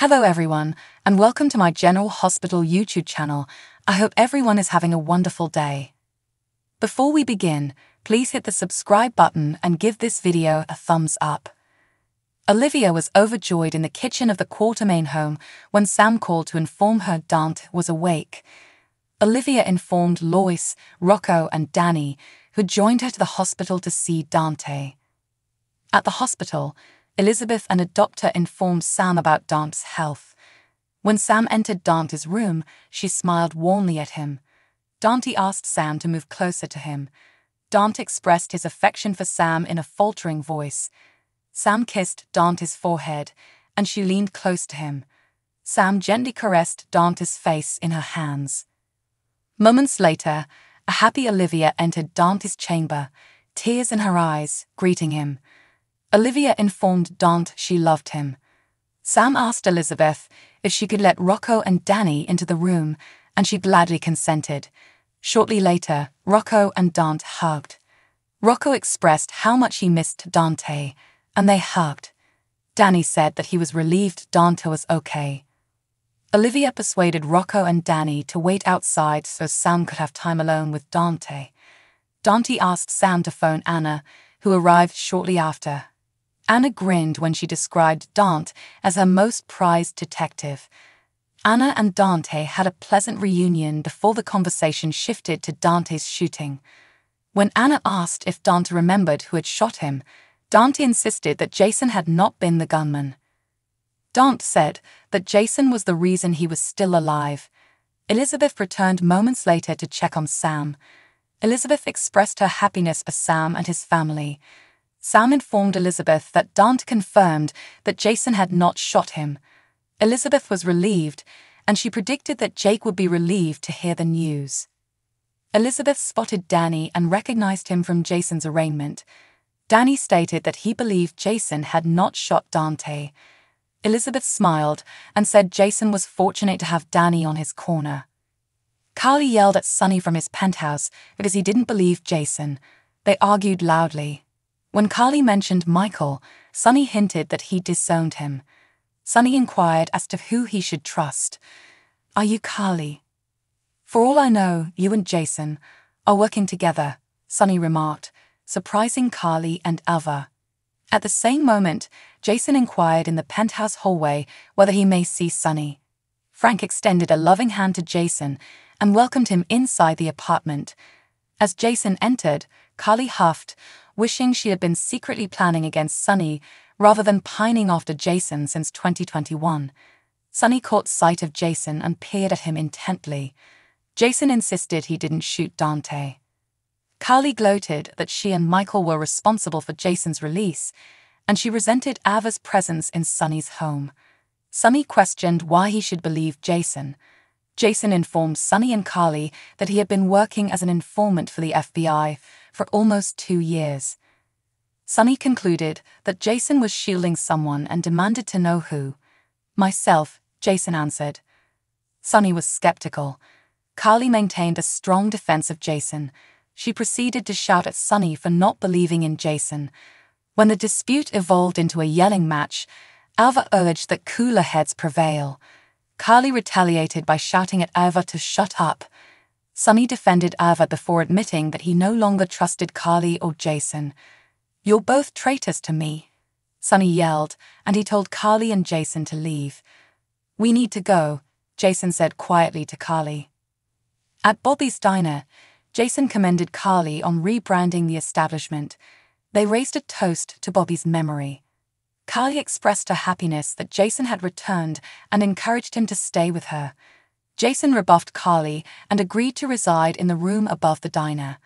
Hello everyone, and welcome to my General Hospital YouTube channel. I hope everyone is having a wonderful day. Before we begin, please hit the subscribe button and give this video a thumbs up. Olivia was overjoyed in the kitchen of the Quartermaine home when Sam called to inform her Dante was awake. Olivia informed Lois, Rocco and Danny, who joined her to the hospital to see Dante. At the hospital, Elizabeth and a doctor informed Sam about Dante's health. When Sam entered Dante's room, she smiled warmly at him. Dante asked Sam to move closer to him. Dante expressed his affection for Sam in a faltering voice. Sam kissed Dante's forehead, and she leaned close to him. Sam gently caressed Dante's face in her hands. Moments later, a happy Olivia entered Dante's chamber, tears in her eyes, greeting him. Olivia informed Dante she loved him. Sam asked Elizabeth if she could let Rocco and Danny into the room, and she gladly consented. Shortly later, Rocco and Dante hugged. Rocco expressed how much he missed Dante, and they hugged. Danny said that he was relieved Dante was okay. Olivia persuaded Rocco and Danny to wait outside so Sam could have time alone with Dante. Dante asked Sam to phone Anna, who arrived shortly after. Anna grinned when she described Dante as her most prized detective. Anna and Dante had a pleasant reunion before the conversation shifted to Dante's shooting. When Anna asked if Dante remembered who had shot him, Dante insisted that Jason had not been the gunman. Dante said that Jason was the reason he was still alive. Elizabeth returned moments later to check on Sam. Elizabeth expressed her happiness for Sam and his family. Sam informed Elizabeth that Dante confirmed that Jason had not shot him. Elizabeth was relieved, and she predicted that Jake would be relieved to hear the news. Elizabeth spotted Danny and recognized him from Jason's arraignment. Danny stated that he believed Jason had not shot Dante. Elizabeth smiled and said Jason was fortunate to have Danny on his corner. Carly yelled at Sonny from his penthouse because he didn't believe Jason. They argued loudly. When Carly mentioned Michael, Sonny hinted that he disowned him. Sonny inquired as to who he should trust. "Are you Carly? For all I know, you and Jason are working together," Sonny remarked, surprising Carly and Alva. At the same moment, Jason inquired in the penthouse hallway whether he may see Sonny. Frank extended a loving hand to Jason and welcomed him inside the apartment. As Jason entered, Carly huffed, wishing she had been secretly planning against Sonny rather than pining after Jason since 2021. Sonny caught sight of Jason and peered at him intently. Jason insisted he didn't shoot Dante. Carly gloated that she and Michael were responsible for Jason's release, and she resented Ava's presence in Sonny's home. Sonny questioned why he should believe Jason. Jason informed Sonny and Carly that he had been working as an informant for the FBI for almost 2 years. Sonny concluded that Jason was shielding someone and demanded to know who. "Myself," Jason answered. Sonny was skeptical. Carly maintained a strong defense of Jason. She proceeded to shout at Sonny for not believing in Jason. When the dispute evolved into a yelling match, Alva urged that cooler heads prevail. Carly retaliated by shouting at Alva to shut up. Sonny defended Alva before admitting that he no longer trusted Carly or Jason. "You're both traitors to me," Sonny yelled, and he told Carly and Jason to leave. "We need to go," Jason said quietly to Carly. At Bobby's diner, Jason commended Carly on rebranding the establishment. They raised a toast to Bobby's memory. Carly expressed her happiness that Jason had returned and encouraged him to stay with her. Jason rebuffed Carly and agreed to reside in the room above the diner.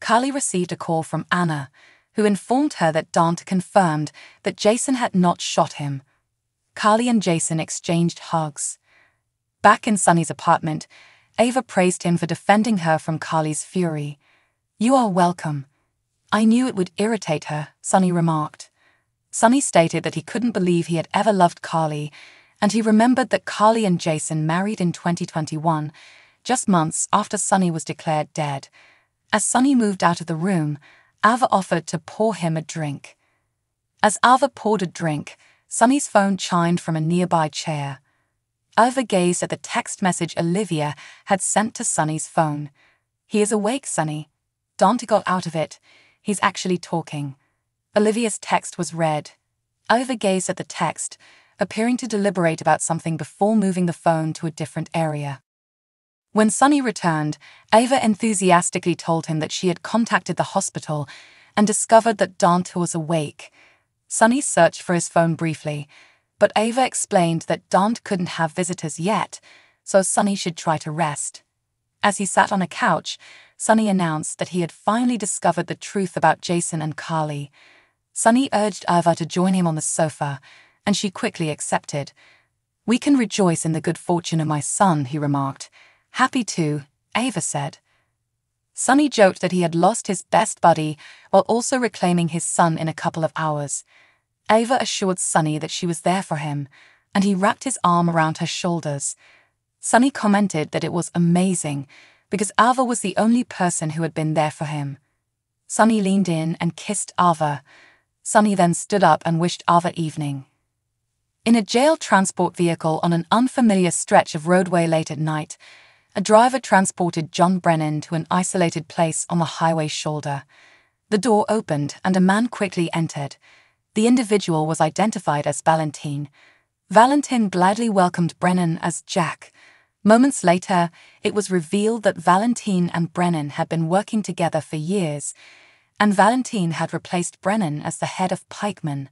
Carly received a call from Anna, who informed her that Dante confirmed that Jason had not shot him. Carly and Jason exchanged hugs. Back in Sonny's apartment, Ava praised him for defending her from Carly's fury. "You are welcome. I knew it would irritate her," Sonny remarked. Sonny stated that he couldn't believe he had ever loved Carly, and he remembered that Carly and Jason married in 2021, just months after Sonny was declared dead. As Sonny moved out of the room, Alva offered to pour him a drink. As Alva poured a drink, Sonny's phone chimed from a nearby chair. Irva gazed at the text message Olivia had sent to Sonny's phone. "He is awake, Sonny. Don't go out of it. He's actually talking." Olivia's text was read. Irva gazed at the text, appearing to deliberate about something before moving the phone to a different area. When Sonny returned, Ava enthusiastically told him that she had contacted the hospital and discovered that Dante was awake. Sonny searched for his phone briefly, but Ava explained that Dante couldn't have visitors yet, so Sonny should try to rest. As he sat on a couch, Sonny announced that he had finally discovered the truth about Jason and Carly. Sonny urged Ava to join him on the sofa, and she quickly accepted. "We can rejoice in the good fortune of my son," he remarked. "Happy too," Ava said. Sonny joked that he had lost his best buddy while also reclaiming his son in a couple of hours. Ava assured Sonny that she was there for him, and he wrapped his arm around her shoulders. Sonny commented that it was amazing because Ava was the only person who had been there for him. Sonny leaned in and kissed Ava. Sonny then stood up and wished Ava evening. In a jail transport vehicle on an unfamiliar stretch of roadway late at night, a driver transported John Brennan to an isolated place on the highway shoulder. The door opened and a man quickly entered. The individual was identified as Valentin. Valentin gladly welcomed Brennan as Jack. Moments later, it was revealed that Valentin and Brennan had been working together for years, and Valentin had replaced Brennan as the head of Pikeman.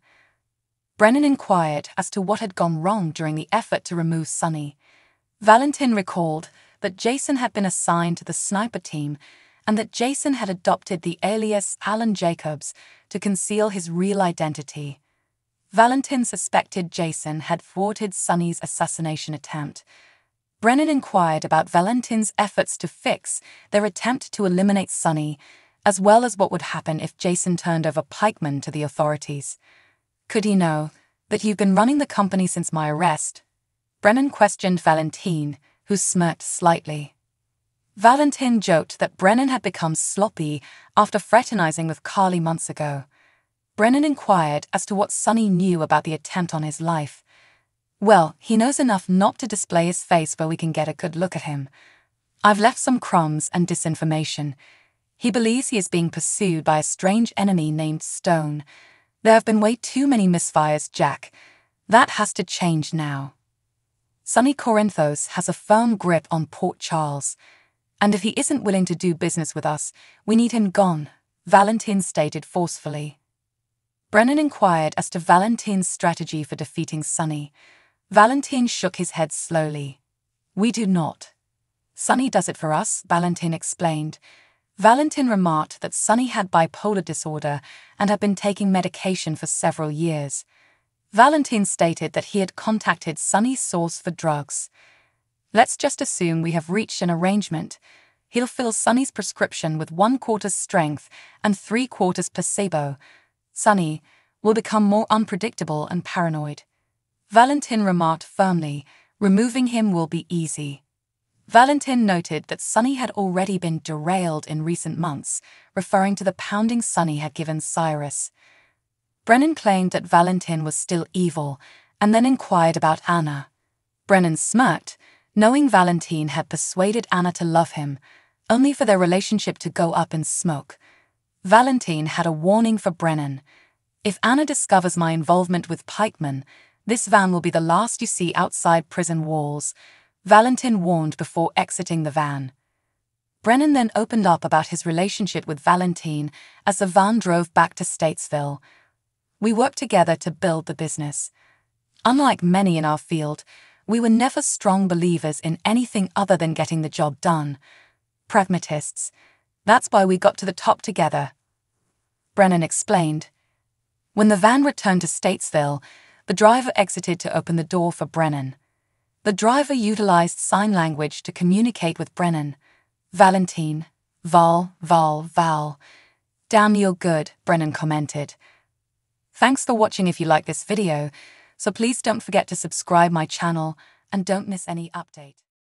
Brennan inquired as to what had gone wrong during the effort to remove Sonny. Valentin recalled that Jason had been assigned to the sniper team and that Jason had adopted the alias Alan Jacobs to conceal his real identity. Valentin suspected Jason had thwarted Sonny's assassination attempt. Brennan inquired about Valentin's efforts to fix their attempt to eliminate Sonny, as well as what would happen if Jason turned over Pikeman to the authorities. "Could he know that you've been running the company since my arrest?" Brennan questioned Valentin, who smirked slightly. Valentin joked that Brennan had become sloppy after fraternizing with Carly months ago. Brennan inquired as to what Sonny knew about the attempt on his life. "Well, he knows enough not to display his face where we can get a good look at him. I've left some crumbs and disinformation. He believes he is being pursued by a strange enemy named Stone. There have been way too many misfires, Jack. That has to change now. Sonny Corinthos has a firm grip on Port Charles, and if he isn't willing to do business with us, we need him gone," Valentin stated forcefully. Brennan inquired as to Valentin's strategy for defeating Sonny. Valentin shook his head slowly. "We do not. Sonny does it for us," Valentin explained. Valentin remarked that Sonny had bipolar disorder and had been taking medication for several years. Valentin stated that he had contacted Sonny's source for drugs. "Let's just assume we have reached an arrangement. He'll fill Sonny's prescription with 1/4 strength and 3/4 placebo. Sonny will become more unpredictable and paranoid." Valentin remarked firmly, "Removing him will be easy." Valentin noted that Sonny had already been derailed in recent months, referring to the pounding Sonny had given Cyrus. Brennan claimed that Valentin was still evil, and then inquired about Anna. Brennan smirked, knowing Valentin had persuaded Anna to love him, only for their relationship to go up in smoke. Valentin had a warning for Brennan. "If Anna discovers my involvement with Pikeman, this van will be the last you see outside prison walls," Valentin warned before exiting the van. Brennan then opened up about his relationship with Valentin as the van drove back to Statesville. "We worked together to build the business. Unlike many in our field, we were never strong believers in anything other than getting the job done. Pragmatists. That's why we got to the top together," Brennan explained. When the van returned to Statesville, the driver exited to open the door for Brennan. The driver utilized sign language to communicate with Brennan. "Valentin, Val. Damn, you're good," Brennan commented. Thanks for watching. If you like this video, so please don't forget to subscribe my channel and don't miss any update.